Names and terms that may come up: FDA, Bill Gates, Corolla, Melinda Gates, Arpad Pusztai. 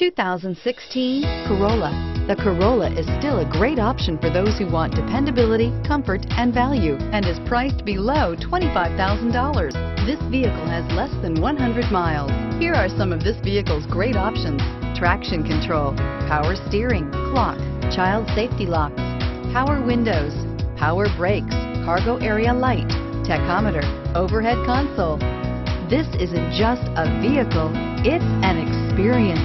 2016 Corolla. The Corolla is still a great option for those who want dependability, comfort, and value, and is priced below $25,000. This vehicle has less than 100 miles. Here are some of this vehicle's great options: traction control, power steering, clock, child safety locks, power windows, power brakes, cargo area light, tachometer, overhead console. This isn't just a vehicle, it's an experience.